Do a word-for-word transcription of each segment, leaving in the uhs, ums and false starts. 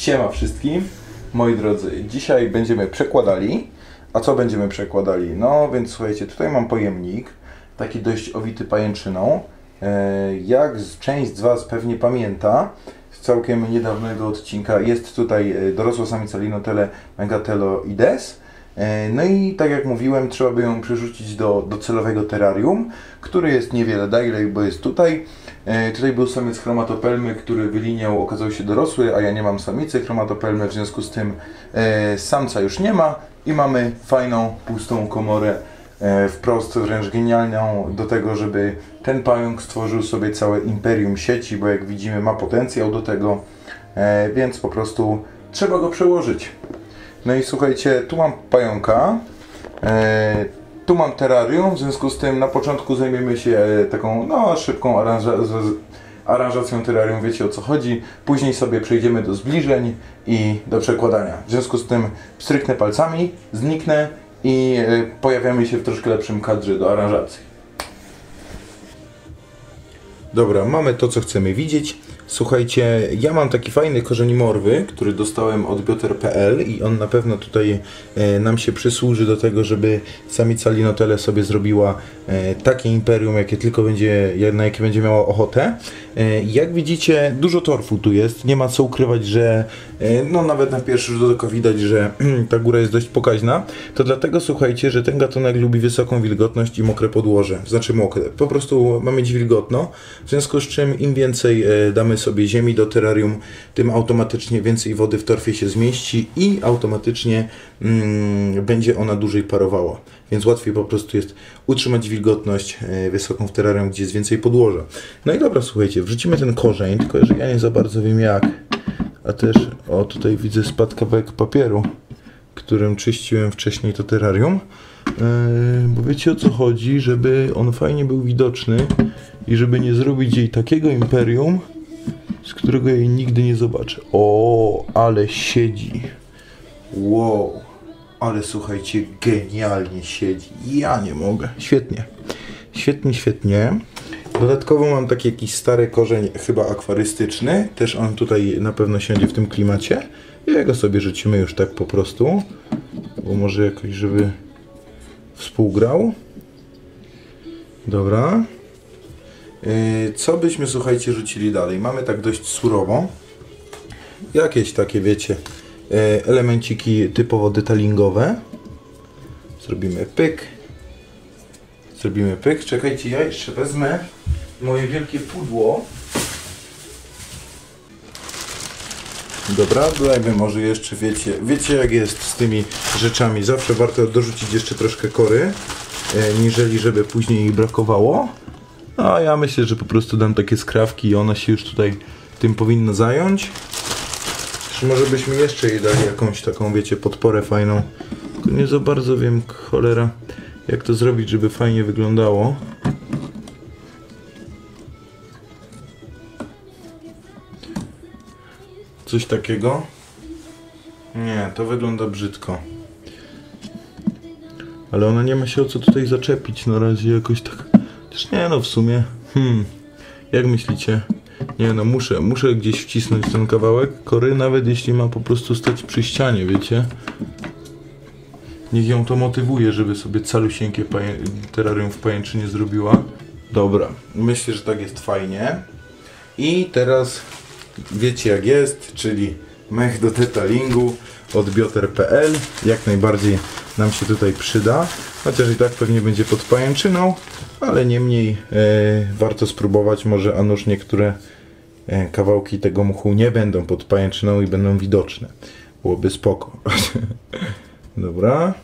Siema wszystkim, moi drodzy. Dzisiaj będziemy przekładali. A co będziemy przekładali? No więc słuchajcie, tutaj mam pojemnik, taki dość owity pajęczyną. Jak część z Was pewnie pamięta, z całkiem niedawnego odcinka jest tutaj dorosła samica Linothele megatheloides. No i tak jak mówiłem, trzeba by ją przerzucić do, do celowego terrarium, który jest niewiele dalej, bo jest tutaj. Tutaj był samiec chromatopelmy, który wyliniał, okazał się dorosły, a ja nie mam samicy chromatopelmy, w związku z tym e, samca już nie ma i mamy fajną, pustą komorę, e, wprost wręcz genialną do tego, żeby ten pająk stworzył sobie całe imperium sieci, bo jak widzimy ma potencjał do tego, e, więc po prostu trzeba go przełożyć. No i słuchajcie, tu mam pająka, e, tu mam terrarium, w związku z tym na początku zajmiemy się taką no, szybką aranża aranżacją terrarium, wiecie o co chodzi. Później sobie przejdziemy do zbliżeń i do przekładania. W związku z tym pstryknę palcami, zniknę i pojawiamy się w troszkę lepszym kadrze do aranżacji. Dobra, mamy to, co chcemy widzieć. Słuchajcie, ja mam taki fajny korzeń morwy, który dostałem od Bioter kropka p l i on na pewno tutaj e, nam się przysłuży do tego, żeby samica Linothele sobie zrobiła e, takie imperium, jakie tylko będzie, na jakie będzie miała ochotę. E, jak widzicie, dużo torfu tu jest, nie ma co ukrywać, że e, no nawet na pierwszy rzut oka widać, że ta góra jest dość pokaźna. To dlatego, słuchajcie, że ten gatunek lubi wysoką wilgotność i mokre podłoże, znaczy mokre, po prostu ma mieć wilgotno, w związku z czym im więcej e, damy sobie ziemi do terrarium, tym automatycznie więcej wody w torfie się zmieści i automatycznie mm, będzie ona dłużej parowała. Więc łatwiej po prostu jest utrzymać wilgotność wysoką w terrarium, gdzie jest więcej podłoża. No i dobra, słuchajcie, wrzucimy ten korzeń, tylko że ja nie za bardzo wiem jak. A też, o, tutaj widzę spadł kawałek papieru, którym czyściłem wcześniej to terrarium. Yy, bo wiecie o co chodzi, żeby on fajnie był widoczny i żeby nie zrobić jej takiego imperium, z którego jej nigdy nie zobaczę. O, ale siedzi. Wow, ale słuchajcie, genialnie siedzi. Ja nie mogę. Świetnie. Świetnie, świetnie. Dodatkowo mam taki jakiś stary korzeń, chyba akwarystyczny. Też on tutaj na pewno siedzi w tym klimacie. I go sobie rzucimy już tak po prostu. Bo może jakoś, żeby współgrał. Dobra. Co byśmy, słuchajcie, rzucili dalej? Mamy tak dość surowo jakieś takie, wiecie, elemenciki typowo detalingowe. Zrobimy pyk. Zrobimy pyk. Czekajcie, ja jeszcze wezmę moje wielkie pudło. Dobra, dajmy może jeszcze, wiecie, wiecie jak jest z tymi rzeczami. Zawsze warto dorzucić jeszcze troszkę kory, niżeli żeby później ich brakowało. A ja myślę, że po prostu dam takie skrawki i ona się już tutaj tym powinna zająć. Czy może byśmy jeszcze jej dali jakąś taką, wiecie, podporę fajną. Tylko nie za bardzo wiem, cholera, jak to zrobić, żeby fajnie wyglądało. Coś takiego? Nie, to wygląda brzydko. Ale ona nie ma się o co tutaj zaczepić na razie jakoś tak. Też nie, no w sumie, hmm, jak myślicie? Nie no, muszę, muszę gdzieś wcisnąć ten kawałek kory, nawet jeśli ma po prostu stać przy ścianie, wiecie? Niech ją to motywuje, żeby sobie calusieńkie terrarium w pajęczynie zrobiła. Dobra, myślę, że tak jest fajnie. I teraz wiecie jak jest, czyli mech do detalingu od Bioter kropka p l, jak najbardziej nam się tutaj przyda, chociaż i tak pewnie będzie pod pajęczyną, ale niemniej e, warto spróbować, może a nuż niektóre e, kawałki tego muchu nie będą pod pajęczyną i będą widoczne. Byłoby spoko. Dobra.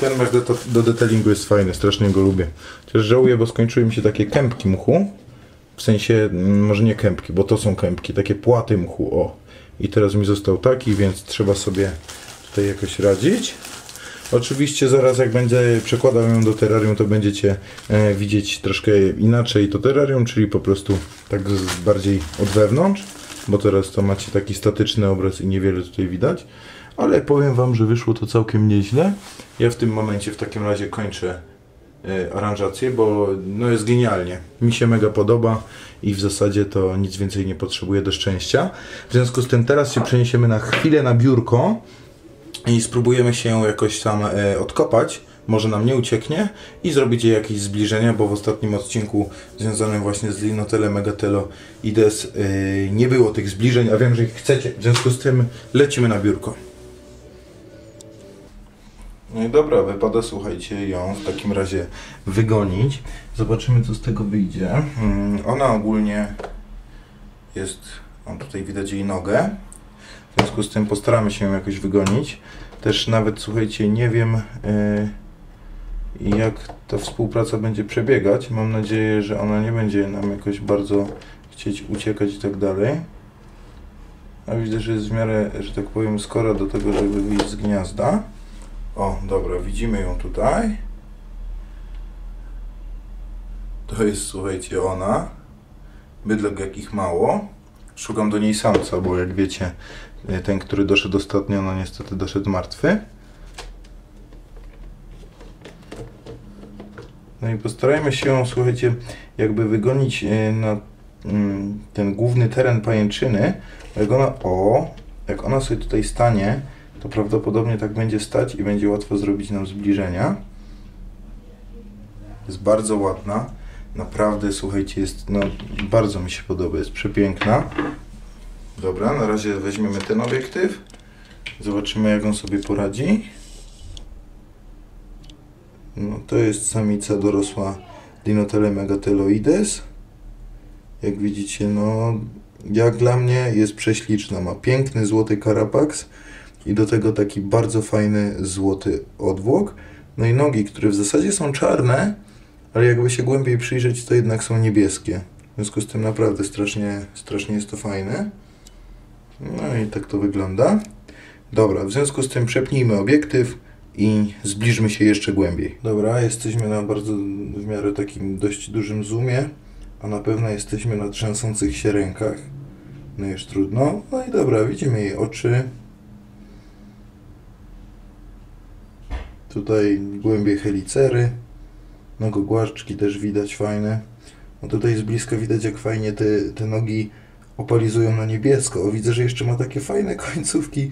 Ten mech do, do detailingu jest fajny, strasznie go lubię. Chociaż żałuję, bo skończyły mi się takie kępki muchu. W sensie, może nie kępki, bo to są kępki, takie płaty muchu, o. I teraz mi został taki, więc trzeba sobie tutaj jakoś radzić. Oczywiście zaraz jak będę przekładał ją do terrarium, to będziecie e, widzieć troszkę inaczej to terrarium, czyli po prostu tak z, bardziej od wewnątrz, bo teraz to macie taki statyczny obraz i niewiele tutaj widać, ale powiem Wam, że wyszło to całkiem nieźle. Ja w tym momencie w takim razie kończę aranżację, bo no jest genialnie. Mi się mega podoba i w zasadzie to nic więcej nie potrzebuję do szczęścia. W związku z tym teraz się przeniesiemy na chwilę na biurko i spróbujemy się jakoś tam odkopać. Może nam nie ucieknie i zrobić jej jakieś zbliżenia, bo w ostatnim odcinku związanym właśnie z Linothele megatheloides nie było tych zbliżeń, a wiem, że ich chcecie. W związku z tym lecimy na biurko. No i dobra, wypada, słuchajcie, ją w takim razie wygonić. Zobaczymy, co z tego wyjdzie. Hmm, ona ogólnie jest, on tutaj widać jej nogę. W związku z tym postaramy się ją jakoś wygonić. Też nawet, słuchajcie, nie wiem yy, jak ta współpraca będzie przebiegać. Mam nadzieję, że ona nie będzie nam jakoś bardzo chcieć uciekać i tak dalej. A widzę, że jest w miarę, że tak powiem, skora do tego, żeby wyjść z gniazda. O, dobra, widzimy ją tutaj. To jest, słuchajcie, ona. Bydlek jakich mało. Szukam do niej samca, bo jak wiecie, ten, który doszedł ostatnio, no niestety doszedł martwy. No i postarajmy się, słuchajcie, jakby wygonić na ten główny teren pajęczyny. Jak ona, o, jak ona sobie tutaj stanie, to prawdopodobnie tak będzie stać i będzie łatwo zrobić nam zbliżenia. Jest bardzo ładna. Naprawdę, słuchajcie, jest, no, bardzo mi się podoba, jest przepiękna. Dobra, na razie weźmiemy ten obiektyw. Zobaczymy, jak on sobie poradzi. No, to jest samica dorosła Linothele megatheloides. Jak widzicie, no, jak dla mnie jest prześliczna. Ma piękny złoty karapaks i do tego taki bardzo fajny złoty odwłok. No i nogi, które w zasadzie są czarne, ale jakby się głębiej przyjrzeć, to jednak są niebieskie. W związku z tym naprawdę strasznie, strasznie jest to fajne. No i tak to wygląda. Dobra, w związku z tym przepnijmy obiektyw i zbliżmy się jeszcze głębiej. Dobra, jesteśmy na bardzo w miarę takim dość dużym zoomie, a na pewno jesteśmy na trzęsących się rękach. No już trudno. No i dobra, widzimy jej oczy. Tutaj głębie helicery. Nogogłaszczki też widać fajne. No tutaj z bliska widać, jak fajnie te, te nogi opalizują na niebiesko. O, widzę, że jeszcze ma takie fajne końcówki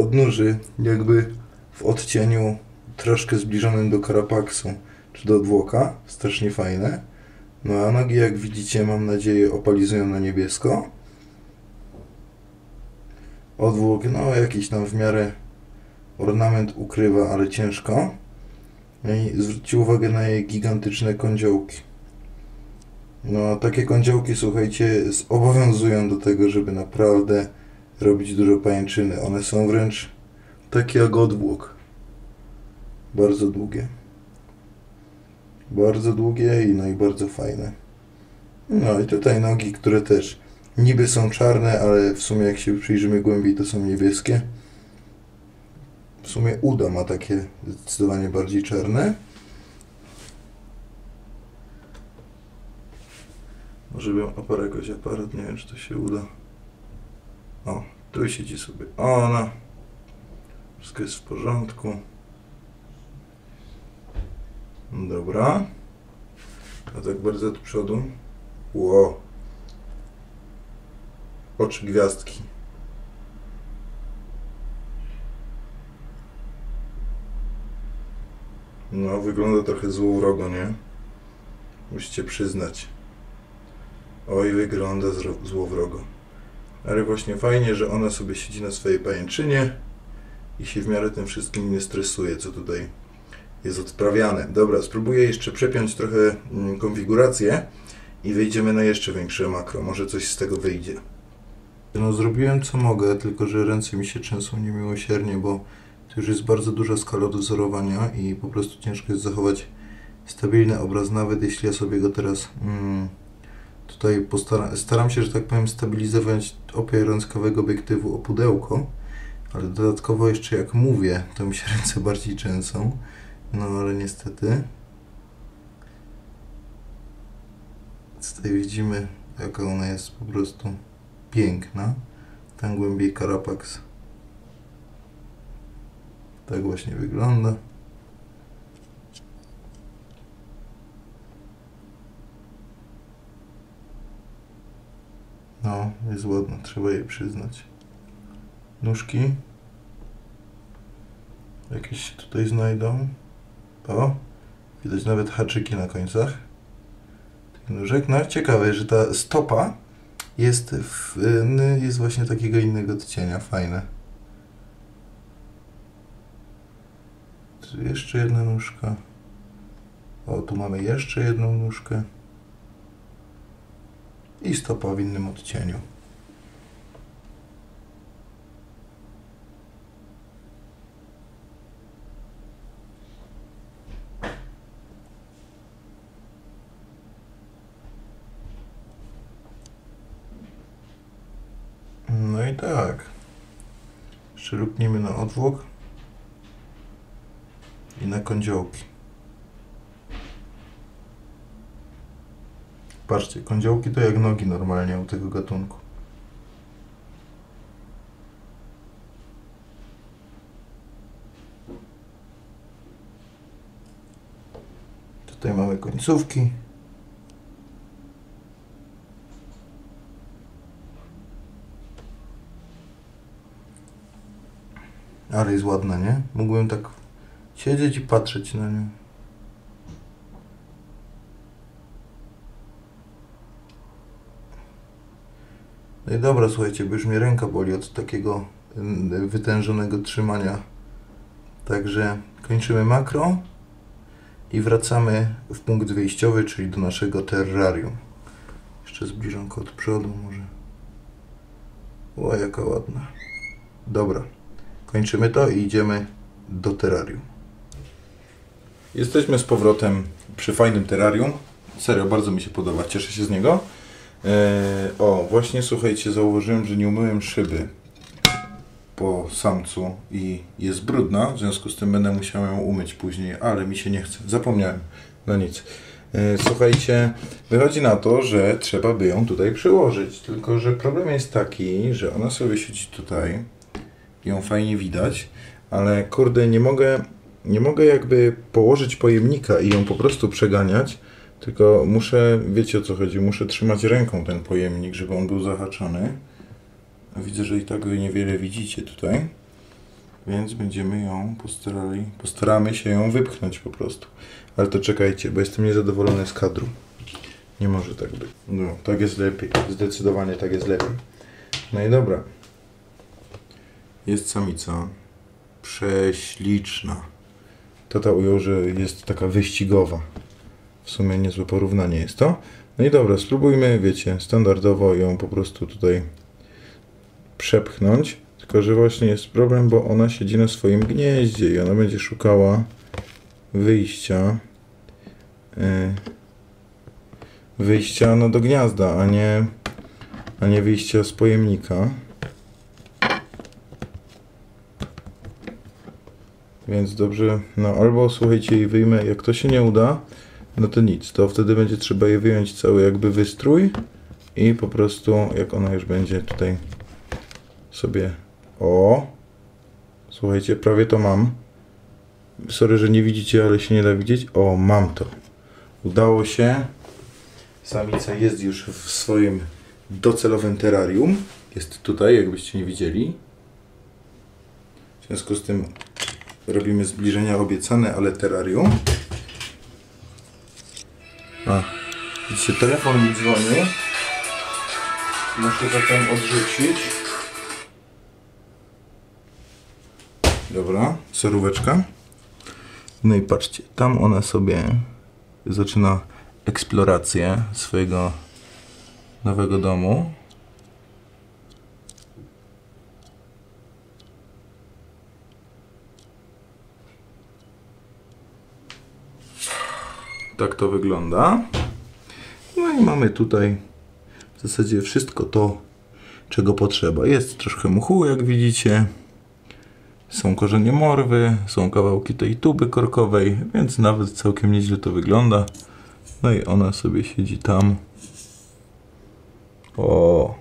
odnóży, jakby w odcieniu troszkę zbliżonym do karapaksu czy do odwłoka. Strasznie fajne. No a nogi, jak widzicie, mam nadzieję, opalizują na niebiesko. Odwłok, no jakiś tam w miarę ornament ukrywa, ale ciężko. I zwróćcie uwagę na jej gigantyczne kądziołki. No, takie kądziołki, słuchajcie, zobowiązują do tego, żeby naprawdę robić dużo pajęczyny. One są wręcz takie jak odwłok. Bardzo długie. Bardzo długie i, no, i bardzo fajne. No i tutaj nogi, które też niby są czarne, ale w sumie jak się przyjrzymy głębiej, to są niebieskie. W sumie uda ma takie zdecydowanie bardziej czarne. Może bym oparł jakoś aparat, nie wiem, czy to się uda. O, tu siedzi sobie ona. Wszystko jest w porządku. Dobra. A tak bardzo do przodu. Wow. Oczy gwiazdki. No, wygląda trochę złowrogo, nie? Musicie przyznać. Oj, wygląda złowrogo. Ale właśnie fajnie, że ona sobie siedzi na swojej pajęczynie i się w miarę tym wszystkim nie stresuje, co tutaj jest odprawiane. Dobra, spróbuję jeszcze przepiąć trochę konfigurację i wyjdziemy na jeszcze większe makro. Może coś z tego wyjdzie. No, zrobiłem co mogę, tylko że ręce mi się trzęsą niemiłosiernie, bo to już jest bardzo duża skala do wzorowania i po prostu ciężko jest zachować stabilny obraz, nawet jeśli ja sobie go teraz mm, tutaj postaram, staram się, że tak powiem, stabilizować, opierając kawałek obiektywu o pudełko, ale dodatkowo jeszcze jak mówię, to mi się ręce bardziej trzęsą, no ale niestety. Tutaj widzimy, jaka ona jest po prostu piękna, tam głębiej karapaks. Tak właśnie wygląda. No, jest ładna, trzeba jej przyznać. Nóżki. Jakieś się tutaj znajdą. O, widać nawet haczyki na końcach tych nóżek. No, ciekawe, że ta stopa jest, w, jest właśnie takiego innego odcienia. Fajne. Tu jeszcze jedna nóżka. O, tu mamy jeszcze jedną nóżkę. I stopa w innym odcieniu. No i tak. Jeszcze luknijmy na odwłok i na kądziołki. Patrzcie, kądziołki to jak nogi normalnie u tego gatunku. Tutaj mamy końcówki. Ale jest ładna, nie? Mógłbym tak siedzieć i patrzeć na nią. No i dobra, słuchajcie, bo już mi ręka boli od takiego wytężonego trzymania. Także kończymy makro i wracamy w punkt wyjściowy, czyli do naszego terrarium. Jeszcze zbliżam go od przodu może. O, jaka ładna. Dobra, kończymy to i idziemy do terrarium. Jesteśmy z powrotem przy fajnym terrarium. Serio, bardzo mi się podoba, cieszę się z niego. O, właśnie słuchajcie, zauważyłem, że nie umyłem szyby po samcu i jest brudna, w związku z tym będę musiał ją umyć później, ale mi się nie chce, zapomniałem, no nic. Słuchajcie, wychodzi na to, że trzeba by ją tutaj przyłożyć, tylko że problem jest taki, że ona sobie siedzi tutaj, ją fajnie widać, ale kurde, nie mogę, nie mogę jakby położyć pojemnika i ją po prostu przeganiać. Tylko muszę, wiecie o co chodzi, muszę trzymać ręką ten pojemnik, żeby on był zahaczony. Widzę, że i tak wy niewiele widzicie tutaj, więc będziemy ją postarali, postaramy się ją wypchnąć po prostu. Ale to czekajcie, bo jestem niezadowolony z kadru. Nie może tak być. No, tak jest lepiej, zdecydowanie tak jest lepiej. No i dobra. Jest samica. Prześliczna. Tata ujął, że jest taka wyścigowa. W sumie niezłe porównanie jest to. No i dobra, spróbujmy, wiecie, standardowo ją po prostu tutaj przepchnąć. Tylko że właśnie jest problem, bo ona siedzi na swoim gnieździe i ona będzie szukała wyjścia yy, wyjścia no, do gniazda, a nie, a nie wyjścia z pojemnika. Więc dobrze, no albo słuchajcie jej wyjmę, jak to się nie uda, no to nic, to wtedy będzie trzeba jej wyjąć cały jakby wystrój i po prostu jak ona już będzie tutaj sobie... O! Słuchajcie, prawie to mam. Sorry, że nie widzicie, ale się nie da widzieć. O, mam to. Udało się. Samica jest już w swoim docelowym terrarium. Jest tutaj, jakbyście nie widzieli. W związku z tym robimy zbliżenia obiecane, ale terrarium. A, widzicie, telefon mi dzwoni. Muszę zatem odrzucić. Dobra, seróweczka. No i patrzcie, tam ona sobie zaczyna eksplorację swojego nowego domu. Tak to wygląda. No i mamy tutaj w zasadzie wszystko to, czego potrzeba. Jest troszkę mchu, jak widzicie. Są korzenie morwy, są kawałki tej tuby korkowej, więc nawet całkiem nieźle to wygląda. No i ona sobie siedzi tam. O,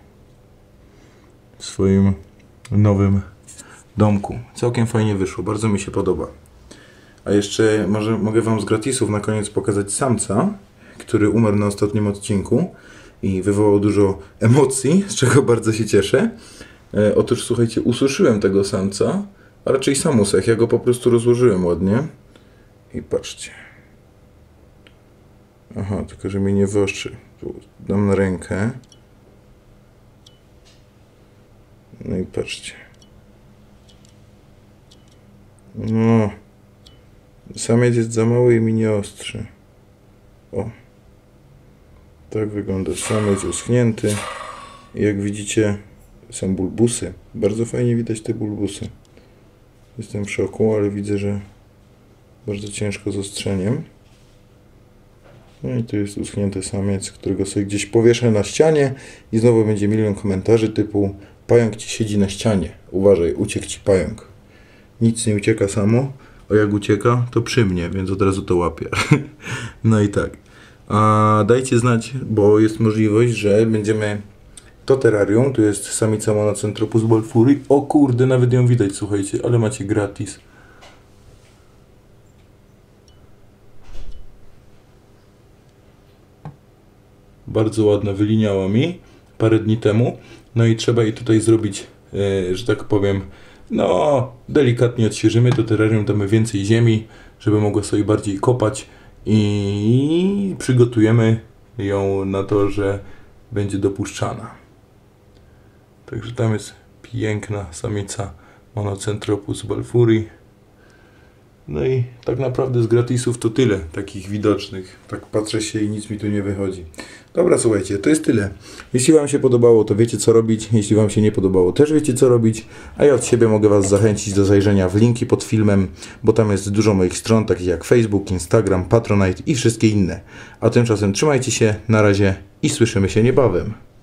w swoim nowym domku. Całkiem fajnie wyszło, bardzo mi się podoba. A jeszcze może mogę wam z gratisów na koniec pokazać samca, który umarł na ostatnim odcinku. i wywołał dużo emocji, z czego bardzo się cieszę. E, otóż słuchajcie, ususzyłem tego samca, a raczej samusek, ja go po prostu rozłożyłem ładnie. I patrzcie. Aha, tylko że mnie nie wyostrzy. Dam na rękę. No i patrzcie. No. Samiec jest za mały i mi nie ostrzy. O. Tak wygląda samiec uschnięty. I jak widzicie, są bulbusy. Bardzo fajnie widać te bulbusy. Jestem w szoku, ale widzę, że bardzo ciężko z ostrzeniem. No i tu jest uschnięty samiec, którego sobie gdzieś powieszę na ścianie i znowu będzie milion komentarzy typu: pająk ci siedzi na ścianie, uważaj, uciekł ci pająk. Nic nie ucieka samo, a jak ucieka, to przy mnie, więc od razu to łapię. No i tak. A dajcie znać, bo jest możliwość, że będziemy... To terrarium, tu jest samica Monocentropus balfouri. O kurde, nawet ją widać, słuchajcie, ale macie gratis. Bardzo ładna, wyliniała mi parę dni temu. No i trzeba jej tutaj zrobić, yy, że tak powiem, no delikatnie odświeżymy to terrarium, damy więcej ziemi, żeby mogła sobie bardziej kopać i przygotujemy ją na to, że będzie dopuszczana. Także tam jest piękna samica Monocentropus balfouri. No i tak naprawdę z gratisów to tyle takich widocznych. Tak patrzę się i nic mi tu nie wychodzi. Dobra, słuchajcie, to jest tyle. Jeśli wam się podobało, to wiecie co robić. Jeśli wam się nie podobało, też wiecie co robić. A ja od siebie mogę was zachęcić do zajrzenia w linki pod filmem, bo tam jest dużo moich stron, takich jak Facebook, Instagram, Patronite i wszystkie inne. A tymczasem trzymajcie się, na razie i słyszymy się niebawem.